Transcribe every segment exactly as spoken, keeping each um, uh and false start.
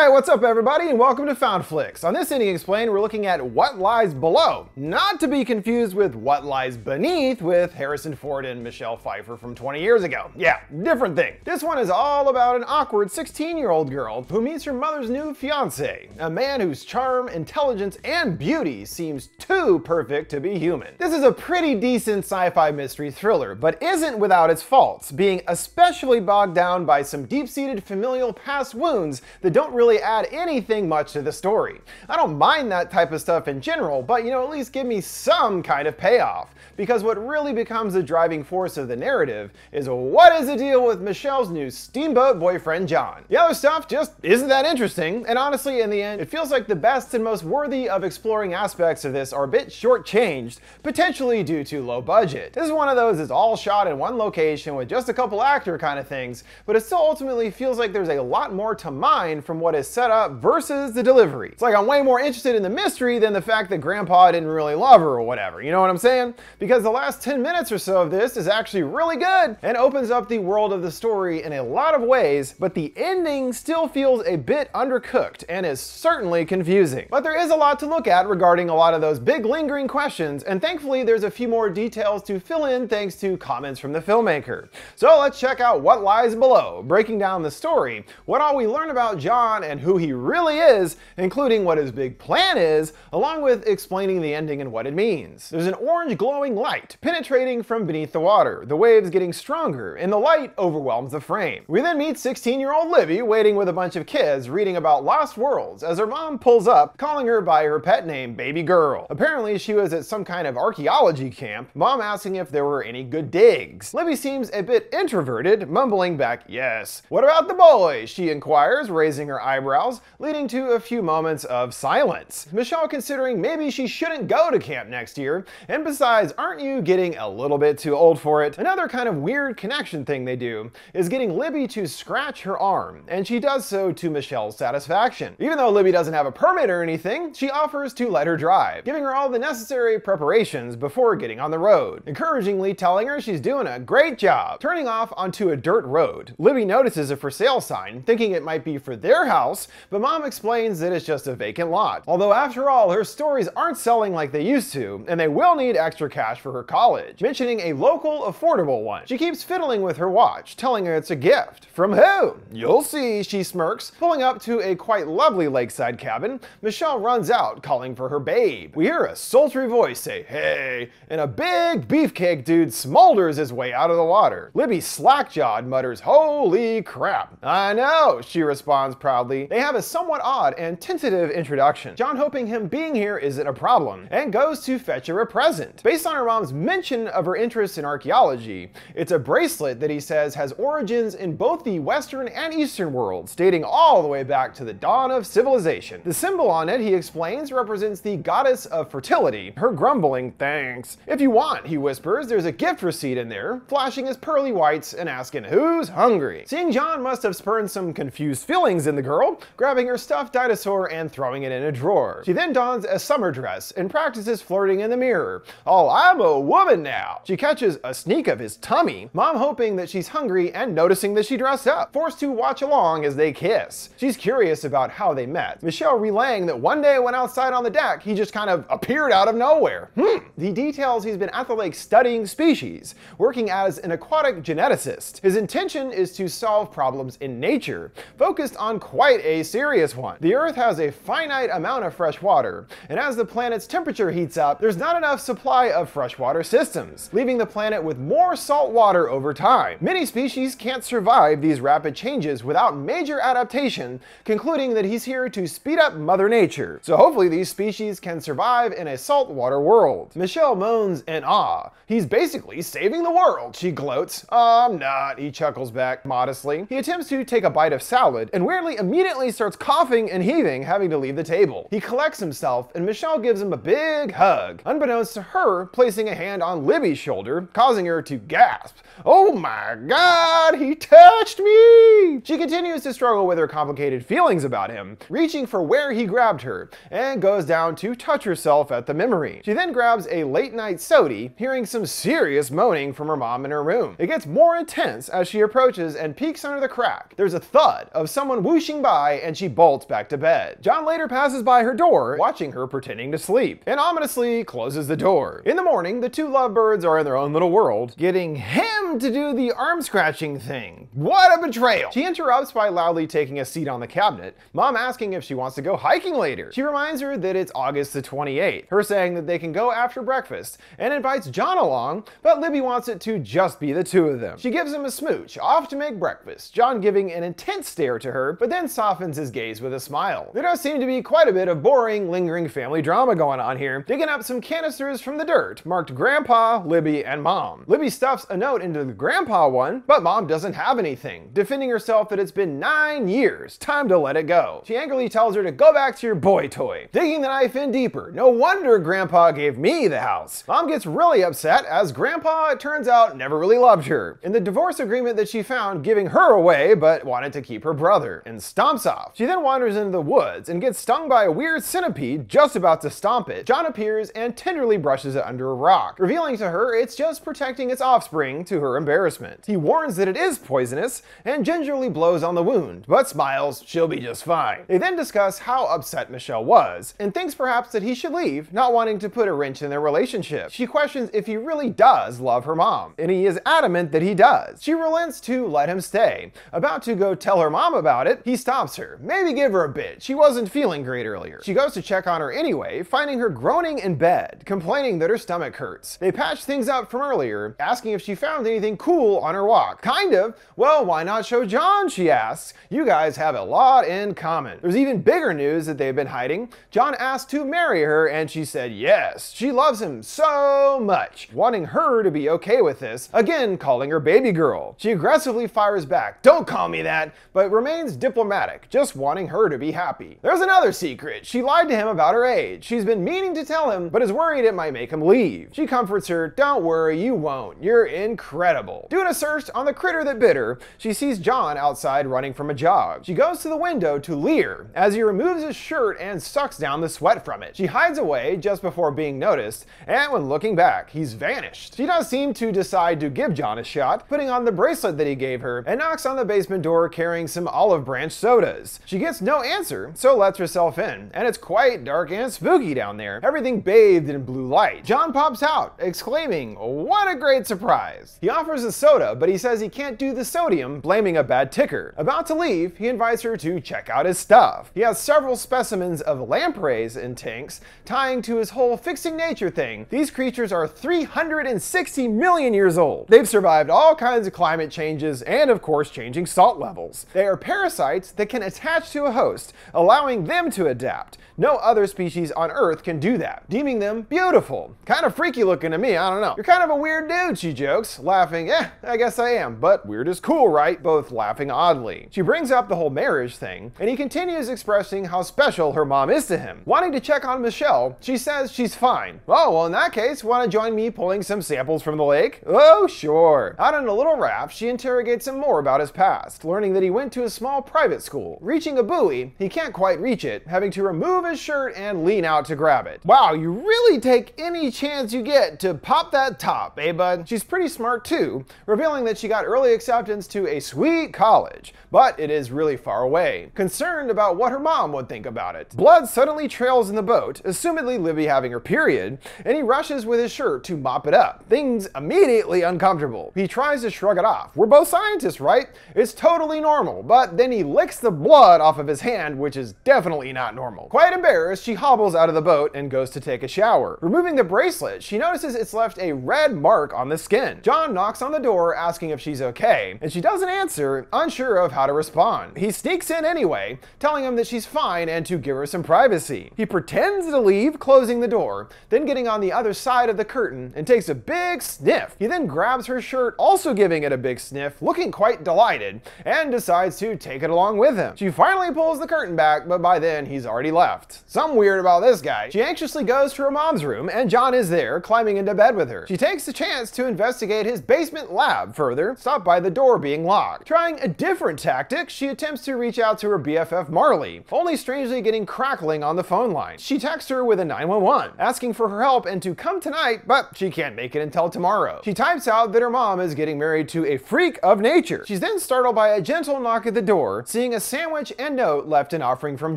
Hey, what's up everybody and welcome to FoundFlix. On this Ending Explained, we're looking at What Lies Below, not to be confused with What Lies Beneath with Harrison Ford and Michelle Pfeiffer from twenty years ago. Yeah, different thing. This one is all about an awkward sixteen-year-old girl who meets her mother's new fiance, a man whose charm, intelligence, and beauty seems too perfect to be human. This is a pretty decent sci-fi mystery thriller, but isn't without its faults, being especially bogged down by some deep-seated familial past wounds that don't really add anything much to the story. I don't mind that type of stuff in general, but you know, at least give me some kind of payoff. Because what really becomes the driving force of the narrative is what is the deal with Michelle's new steamboat boyfriend, John? The other stuff just isn't that interesting, and honestly, in the end, it feels like the best and most worthy of exploring aspects of this are a bit shortchanged, potentially due to low budget. This is one of those that's all shot in one location with just a couple actor kind of things, but it still ultimately feels like there's a lot more to mine from what what is set up versus the delivery. It's like I'm way more interested in the mystery than the fact that grandpa didn't really love her or whatever, you know what I'm saying? Because the last ten minutes or so of this is actually really good and opens up the world of the story in a lot of ways, but the ending still feels a bit undercooked and is certainly confusing. But there is a lot to look at regarding a lot of those big lingering questions, and thankfully there's a few more details to fill in thanks to comments from the filmmaker. So let's check out What Lies Below, breaking down the story, what all we learn about John and who he really is, including what his big plan is, along with explaining the ending and what it means. There's an orange glowing light penetrating from beneath the water, the waves getting stronger, and the light overwhelms the frame. We then meet sixteen-year-old Libby waiting with a bunch of kids reading about lost worlds as her mom pulls up, calling her by her pet name, Baby Girl. Apparently she was at some kind of archaeology camp, mom asking if there were any good digs. Libby seems a bit introverted, mumbling back, yes. What about the boys? She inquires, raising her eyebrows, leading to a few moments of silence. Michelle considering maybe she shouldn't go to camp next year, and besides, aren't you getting a little bit too old for it? Another kind of weird connection thing they do is getting Libby to scratch her arm, and she does so to Michelle's satisfaction. Even though Libby doesn't have a permit or anything, she offers to let her drive, giving her all the necessary preparations before getting on the road, encouragingly telling her she's doing a great job. Turning off onto a dirt road, Libby notices a for sale sign, thinking it might be for their house House, but mom explains that it's just a vacant lot. Although after all, her stories aren't selling like they used to, and they will need extra cash for her college, mentioning a local affordable one. She keeps fiddling with her watch, telling her it's a gift. From who? You'll see, she smirks. Pulling up to a quite lovely lakeside cabin, Michelle runs out, calling for her babe. We hear a sultry voice say, hey, and a big beefcake dude smolders his way out of the water. Libby slack-jawed mutters, holy crap. I know, she responds proudly. They have a somewhat odd and tentative introduction. John hoping him being here isn't a problem, and goes to fetch her a present. Based on her mom's mention of her interest in archaeology, it's a bracelet that he says has origins in both the Western and Eastern worlds, dating all the way back to the dawn of civilization. The symbol on it, he explains, represents the goddess of fertility, her grumbling thanks. If you want, he whispers, there's a gift receipt in there, flashing his pearly whites and asking who's hungry. Seeing John must have spurred some confused feelings in the girl, grabbing her stuffed dinosaur and throwing it in a drawer. She then dons a summer dress and practices flirting in the mirror. Oh, I'm a woman now. She catches a sneak of his tummy, mom hoping that she's hungry and noticing that she dressed up, forced to watch along as they kiss. She's curious about how they met, Michelle relaying that one day when outside on the deck, he just kind of appeared out of nowhere. Hmm. The details he's been at the lake studying species, working as an aquatic geneticist. His intention is to solve problems in nature, focused on quite a serious one. The Earth has a finite amount of fresh water, and as the planet's temperature heats up, there's not enough supply of freshwater systems, leaving the planet with more salt water over time. Many species can't survive these rapid changes without major adaptation, concluding that he's here to speed up Mother Nature. So hopefully these species can survive in a saltwater world. Michelle moans in awe. He's basically saving the world, she gloats. I'm not, he chuckles back modestly. He attempts to take a bite of salad, and weirdly immediately immediately starts coughing and heaving, having to leave the table. He collects himself, and Michelle gives him a big hug, unbeknownst to her, placing a hand on Libby's shoulder, causing her to gasp. Oh my God, he touched me! She continues to struggle with her complicated feelings about him, reaching for where he grabbed her, and goes down to touch herself at the memory. She then grabs a late-night sody, hearing some serious moaning from her mom in her room. It gets more intense as she approaches and peeks under the crack. There's a thud of someone whooshing by goodbye, and she bolts back to bed. John later passes by her door, watching her pretending to sleep, and ominously closes the door. In the morning, the two lovebirds are in their own little world, getting him to do the arm scratching thing. What a betrayal! She interrupts by loudly taking a seat on the cabinet, Mom asking if she wants to go hiking later. She reminds her that it's August the twenty-eighth, her saying that they can go after breakfast, and invites John along, but Libby wants it to just be the two of them. She gives him a smooch, off to make breakfast, John giving an intense stare to her, but then softens his gaze with a smile. There does seem to be quite a bit of boring, lingering family drama going on here, digging up some canisters from the dirt, marked Grandpa, Libby, and Mom. Libby stuffs a note into the Grandpa one, but Mom doesn't have anything, defending herself that it's been nine years, time to let it go. She angrily tells her to go back to your boy toy, digging the knife in deeper. No wonder Grandpa gave me the house. Mom gets really upset as Grandpa, it turns out, never really loved her, in the divorce agreement that she found giving her away but wanted to keep her brother, and stomps off. She then wanders into the woods and gets stung by a weird centipede just about to stomp it. John appears and tenderly brushes it under a rock, revealing to her it's just protecting its offspring to her embarrassment. He warns that it is poisonous and gingerly blows on the wound, but smiles she'll be just fine. They then discuss how upset Michelle was and thinks perhaps that he should leave, not wanting to put a wrench in their relationship. She questions if he really does love her mom, and he is adamant that he does. She relents to let him stay. About to go tell her mom about it, he stops her. Maybe give her a bit. She wasn't feeling great earlier. She goes to check on her anyway, finding her groaning in bed, complaining that her stomach hurts. They patch things up from earlier, asking if she found anything cool on her walk. Kind of. Well, why not show John, she asks. You guys have a lot in common. There's even bigger news that they've been hiding. John asked to marry her, and she said yes. She loves him so much, wanting her to be okay with this, again calling her baby girl. She aggressively fires back, don't call me that, but remains diplomatic, just wanting her to be happy. There's another secret. She lied to him about her age. She's been meaning to tell him, but is worried it might make him leave. She comforts her, don't worry, you won't. You're incredible. Doing a search on the critter that bit her, she sees John outside running from a jog. She goes to the window to leer as he removes his shirt and sucks down the sweat from it. She hides away just before being noticed, and when looking back, he's vanished. She does seem to decide to give John a shot, putting on the bracelet that he gave her, and knocks on the basement door carrying some Olive Branch sodas. She gets no answer, so lets herself in, and it's quite dark and spooky down there, everything bathed in blue light. John pops out, exclaiming, what a great surprise! He offers a soda, but he says he can't do the sodium, blaming a bad ticker. About to leave, he invites her to check out his stuff. He has several specimens of lampreys in tanks, tying to his whole fixing nature thing. These creatures are three hundred sixty million years old. They've survived all kinds of climate changes and, of course, changing salt levels. They are parasites that can attach to a host, allowing them to adapt. No other species on Earth can do that, deeming them beautiful. Kind of freaky looking to me, I don't know. You're kind of a weird dude, she jokes, laughing, eh, I guess I am, but weird is cool, right? Both laughing oddly. She brings up the whole marriage thing, and he continues expressing how special her mom is to him. Wanting to check on Michelle, she says she's fine. Oh, well in that case, wanna join me pulling some samples from the lake? Oh, sure. Out on a little raft, she interrogates him more about his past, learning that he went to a small private school. Reaching a buoy, he can't quite reach it, having to remove his shirt and lean out to grab it. Wow, you really take any chance you get to pop that top, eh, bud? She's pretty smart too, revealing that she got early acceptance to a sweet college, but it is really far away. Concerned about what her mom would think about it. Blood suddenly trails in the boat, assumedly Libby having her period, and he rushes with his shirt to mop it up. Things immediately uncomfortable. He tries to shrug it off. We're both scientists, right? It's totally normal, but then he licks the blood off of his hand, which is definitely not normal. Quite embarrassed, she hobbles out of the boat and goes to take a shower. Removing the bracelet, she notices it's left a red mark on the skin. John knocks on the door asking if she's okay, and she doesn't answer, unsure of how to respond. He sneaks in anyway, telling him that she's fine and to give her some privacy. He pretends to leave, closing the door, then getting on the other side of the curtain and takes a big sniff. He then grabs her shirt, also giving it a big sniff, looking quite delighted, and decides to take it along with him. She finally pulls the curtain back, but by then he's already left. Something weird about this guy. She anxiously goes to her mom's room, and John is there, climbing into bed with her. She takes the chance to investigate his basement lab further, stopped by the door being locked. Trying a different tactic, she attempts to reach out to her B F F Marley, only strangely getting crackling on the phone line. She texts her with a nine one one, asking for her help and to come tonight, but she can't make it until tomorrow. She types out that her mom is getting married to a freak of nature. She's then startled by a gentle knock at the door, seeing a a sandwich and note left an offering from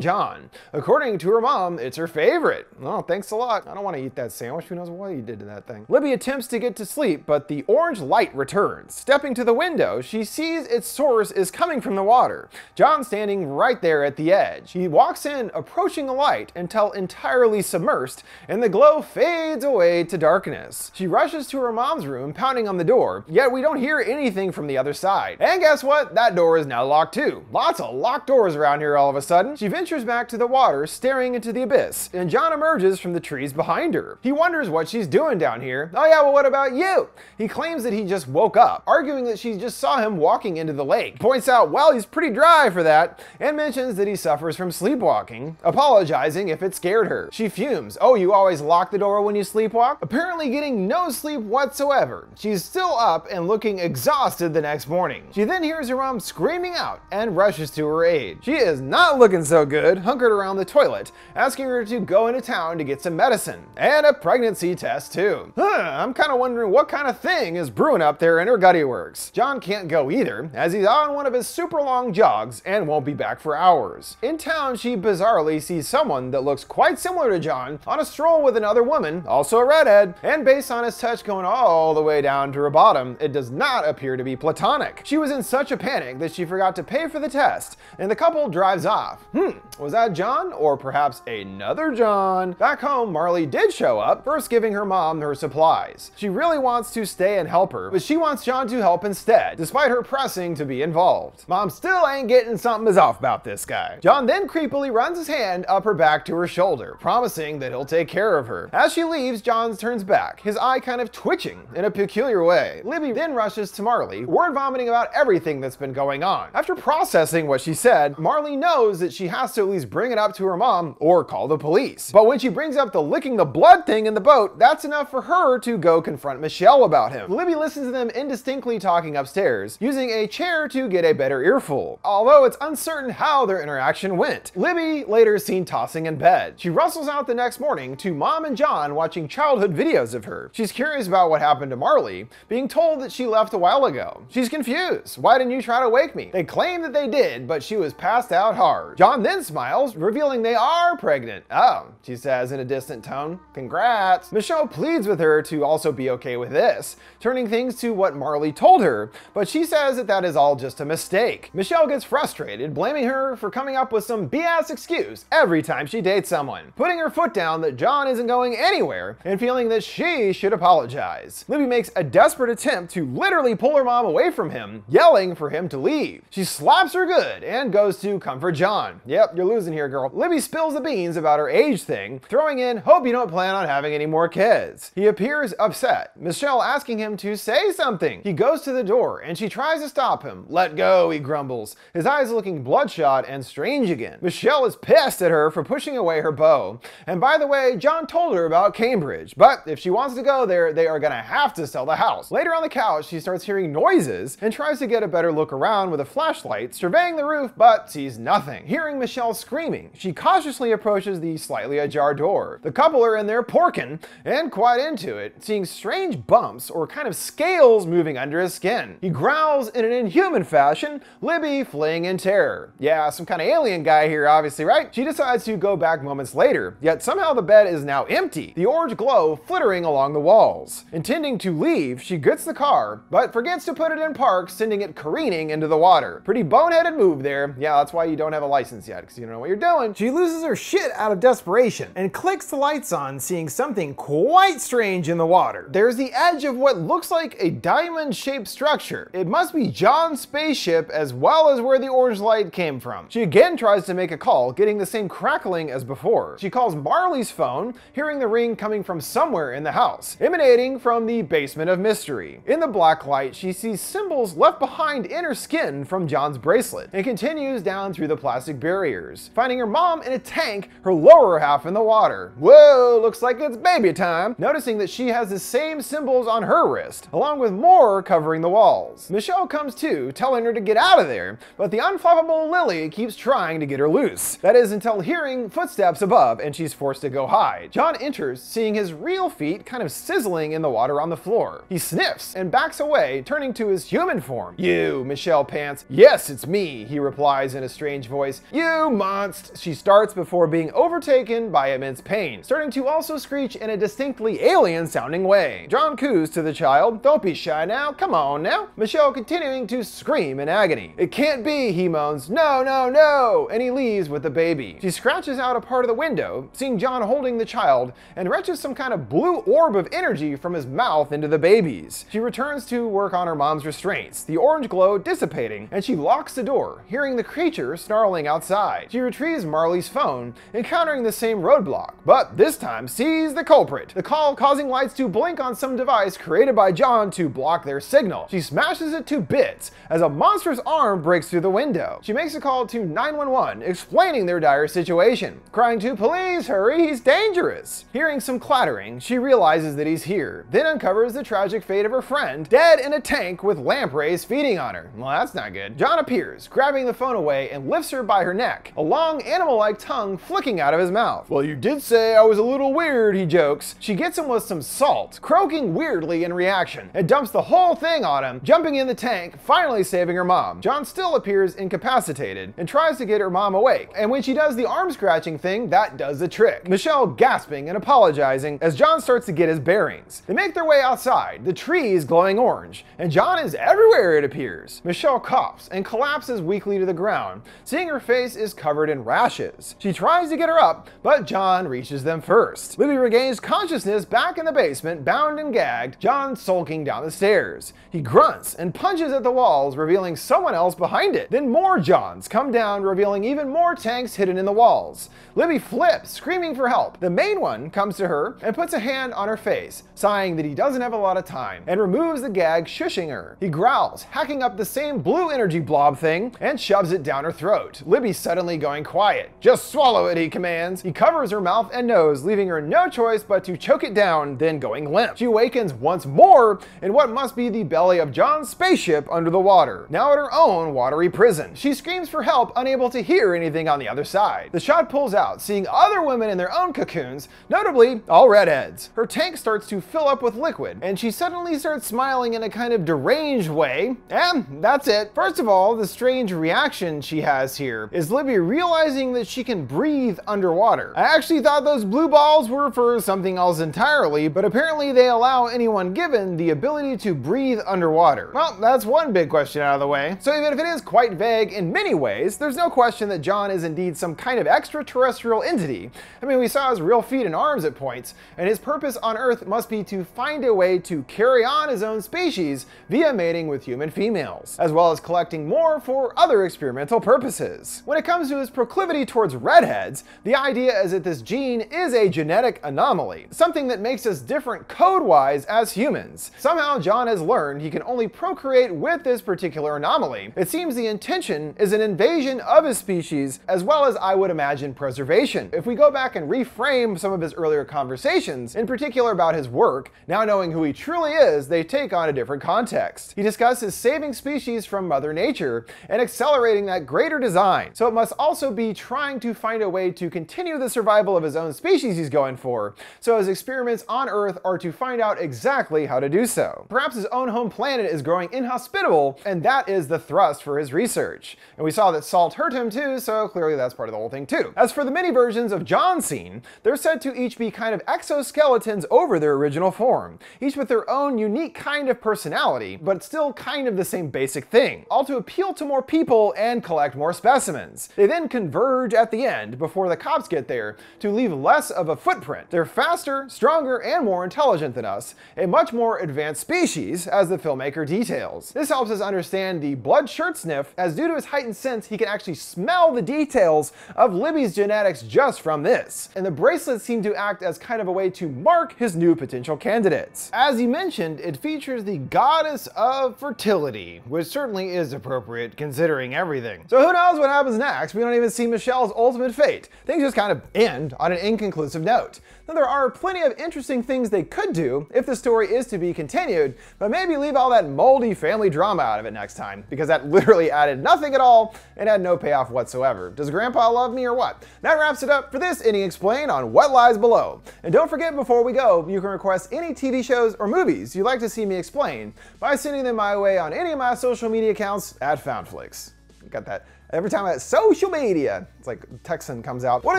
John. According to her mom, it's her favorite. Oh, thanks a lot. I don't want to eat that sandwich. Who knows what you did to that thing? Libby attempts to get to sleep, but the orange light returns. Stepping to the window, she sees its source is coming from the water. John standing right there at the edge. He walks in, approaching the light until entirely submersed, and the glow fades away to darkness. She rushes to her mom's room, pounding on the door, yet we don't hear anything from the other side. And guess what? That door is now locked too. Lots of locked doors around here all of a sudden. She ventures back to the water, staring into the abyss, and John emerges from the trees behind her. He wonders what she's doing down here. Oh yeah, well what about you? He claims that he just woke up, arguing that she just saw him walking into the lake. Points out, well, he's pretty dry for that, and mentions that he suffers from sleepwalking, apologizing if it scared her. She fumes. Oh, you always lock the door when you sleepwalk? Apparently getting no sleep whatsoever. She's still up and looking exhausted the next morning. She then hears her mom screaming out and rushes to her aid. She is not looking so good, hunkered around the toilet, asking her to go into town to get some medicine and a pregnancy test too. Huh, I'm kind of wondering what kind of thing is brewing up there in her gutty works. John can't go either, as he's on one of his super long jogs and won't be back for hours. In town, she bizarrely sees someone that looks quite similar to John on a stroll with another woman, also a redhead, and based on his touch going all the way down to her bottom, it does not appear to be platonic. She was in such a panic that she forgot to pay for the test, and the couple drives off. Hmm, was that John or perhaps another John? Back home, Marley did show up, first giving her mom her supplies. She really wants to stay and help her, but she wants John to help instead, despite her pressing to be involved. Mom still ain't getting something is off about this guy. John then creepily runs his hand up her back to her shoulder, promising that he'll take care of her. As she leaves, John turns back, his eye kind of twitching in a peculiar way. Libby then rushes to Marley, word vomiting about everything that's been going on. After processing what she said, Marley knows that she has to at least bring it up to her mom or call the police. But when she brings up the licking the blood thing in the boat, that's enough for her to go confront Michelle about him. Libby listens to them indistinctly talking upstairs, using a chair to get a better earful, although it's uncertain how their interaction went. Libby later is seen tossing in bed. She rustles out the next morning to Mom and John watching childhood videos of her. She's curious about what happened to Marley, being told that she left a while ago. She's confused. Why didn't you try to wake me? They claim that they did, but she was passed out hard. John then smiles, revealing they are pregnant. Oh, she says in a distant tone. Congrats. Michelle pleads with her to also be okay with this, turning things to what Marley told her, but she says that that is all just a mistake. Michelle gets frustrated, blaming her for coming up with some B S excuse every time she dates someone, putting her foot down that John isn't going anywhere and feeling that she should apologize. Libby makes a desperate attempt to literally pull her mom away from him, yelling for him to leave. She slaps her good and goes to comfort John. Yep, you're losing here, girl. Libby spills the beans about her age thing, throwing in, hope you don't plan on having any more kids. He appears upset, Michelle asking him to say something. He goes to the door and she tries to stop him. Let go, he grumbles, his eyes looking bloodshot and strange again. Michelle is pissed at her for pushing away her beau. And by the way, John told her about Cambridge, but if she wants to go there, they are gonna have to sell the house. Later on the couch, she starts hearing noises and tries to get a better look around with a flashlight, surveying the roof, but sees nothing. Hearing Michelle screaming, she cautiously approaches the slightly ajar door. The couple are in there porking and quite into it, seeing strange bumps or kind of scales moving under his skin. He growls in an inhuman fashion, Libby fleeing in terror. Yeah, some kind of alien guy here, obviously, right? She decides to go back moments later, yet somehow the bed is now empty, the orange glow flittering along the walls. Intending to leave, she gets the car, but forgets to put it in park, sending it careening into the water. Pretty boneheaded move there. Yeah, that's why you don't have a license yet, because you don't know what you're doing. She loses her shit out of desperation and clicks the lights on, seeing something quite strange in the water. There's the edge of what looks like a diamond-shaped structure. It must be John's spaceship as well as where the orange light came from. She again tries to make a call, getting the same crackling as before. She calls Marley's phone, hearing the ring coming from somewhere in the house, emanating from the basement of mystery. In the black light, she sees symbols left behind in her skin from John's bracelet and continues down through the plastic barriers, finding her mom in a tank, her lower half in the water. Whoa, looks like it's baby time. Noticing that she has the same symbols on her wrist, along with more covering the walls. Michelle comes to, telling her to get out of there, but the unflappable Lily keeps trying to get her loose. That is until hearing footsteps above and she's forced to go hide. John enters, seeing his real feet kind of sizzling in the water on the floor. He sniffs and backs away, turning to his human form. You, Michelle pants. Yes, it's me, he replies in a strange voice, "You monst!" She starts before being overtaken by immense pain, starting to also screech in a distinctly alien-sounding way. John coos to the child, "Don't be shy now, come on now." Michelle continuing to scream in agony. "It can't be," he moans, "no, no, no," and he leaves with the baby. She scratches out a part of the window, seeing John holding the child, and wrenches some kind of blue orb of energy from his mouth into the baby's. She returns to work on her mom's restraints, the orange glow dissipating, and she locks the door, hearing the creature snarling outside. She retrieves Marley's phone, encountering the same roadblock, but this time sees the culprit. The call causing lights to blink on some device created by John to block their signal. She smashes it to bits as a monster's arm breaks through the window. She makes a call to nine one one, explaining their dire situation, crying to "Please hurry, he's dangerous." Hearing some clattering, she realizes that he's here, then uncovers the tragic fate of her friend, dead in a tank with lamp rays feeding on her. Well, that's not good. John appears, grabbing the phone away and lifts her by her neck, a long animal-like tongue flicking out of his mouth. "Well, you did say I was a little weird," he jokes. She gets him with some salt, croaking weirdly in reaction, and dumps the whole thing on him, jumping in the tank, finally saving her mom. John still appears incapacitated and tries to get her mom awake, and when she does the arm-scratching thing, that does the trick. Michelle gasping and apologizing as John starts to get his bearings. They make their way outside, the trees glowing orange, and John is everywhere, it appears. Michelle coughs and collapses weakly to the ground, seeing her face is covered in rashes. She tries to get her up, but John reaches them first. Libby regains consciousness back in the basement, bound and gagged, John sulking down the stairs. He grunts and punches at the walls, revealing someone else behind it. Then more Johns come down, revealing even more tanks hidden in the walls. Libby flips, screaming for help. The main one comes to her and puts a hand on her face, sighing that he doesn't have a lot of time, and removes the gag, shushing her. He growls, hacking up the same blue energy blob thing, and shoves it down her throat, Libby suddenly going quiet. "Just swallow it," he commands. He covers her mouth and nose, leaving her no choice but to choke it down, then going limp. She awakens once more in what must be the belly of John's spaceship under the water, now at her own watery prison. She screams for help, unable to hear anything on the other side. The shot pulls out, seeing other women in their own cocoons, notably all redheads. Her tank starts to fill up with liquid, and she suddenly starts smiling in a kind of deranged way, and that's it. First of all, the strange reaction she has here is Libby realizing that she can breathe underwater. I actually thought those blue balls were for something else entirely, but apparently they allow anyone given the ability to breathe underwater. Well, that's one big question out of the way. So even if it is quite vague in many ways, there's no question that John is indeed some kind of extraterrestrial entity. I mean, we saw his real feet and arms at points, and his purpose on Earth must be to find a way to carry on his own species via mating with human females, as well as collecting more for other experimental purposes. When it comes to his proclivity towards redheads, the idea is that this gene is a genetic anomaly, something that makes us different code-wise as humans. Somehow John has learned he can only procreate with this particular anomaly. It seems the intention is an invasion of his species, as well as, I would imagine, preservation. If we go back and reframe some of his earlier conversations, in particular about his work, now knowing who he truly is, they take on a different context. He discusses saving species from Mother Nature and accelerating that greater design, so it must also be trying to find a way to continue the survival of his own species he's going for, so his experiments on Earth are to find out exactly how to do so. Perhaps his own home planet is growing inhospitable, and that is the thrust for his research. And we saw that salt hurt him too, so clearly that's part of the whole thing too. As for the many versions of John seen, they're said to each be kind of exoskeletons over their original form, each with their own unique kind of personality, but still kind of the same basic thing, all to appeal to more people and collect more specimens. They then converge at the end, before the cops get there, to leave less of a footprint. They're faster, stronger, and more intelligent than us, a much more advanced species, as the filmmaker details. This helps us understand the blood shirt sniff, as due to his heightened sense, he can actually smell the details of Libby's genetics just from this, and the bracelets seem to act as kind of a way to mark his new potential candidates. As he mentioned, it features the goddess of fertility, which certainly is appropriate considering everything. So who knows what happens next? We don't even see Michelle's ultimate fate. Things just kind of end on an inconclusive note. Now, there are plenty of interesting things they could do if the story is to be continued, but maybe leave all that moldy family drama out of it next time, because that literally added nothing at all and had no payoff whatsoever. Does Grandpa love me or what? That wraps it up for this Ending Explained on What Lies Below. And don't forget, before we go, you can request any T V shows or movies you'd like to see me explain by sending them my way on any of my social media accounts at FoundFlix. got that every time at social media. It's like Texan comes out. What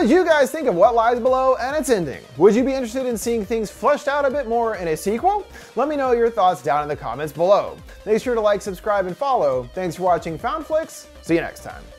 did you guys think of What Lies Below and its ending? Would you be interested in seeing things fleshed out a bit more in a sequel? Let me know your thoughts down in the comments below. Make sure to like, subscribe, and follow. Thanks for watching FoundFlix. See you next time.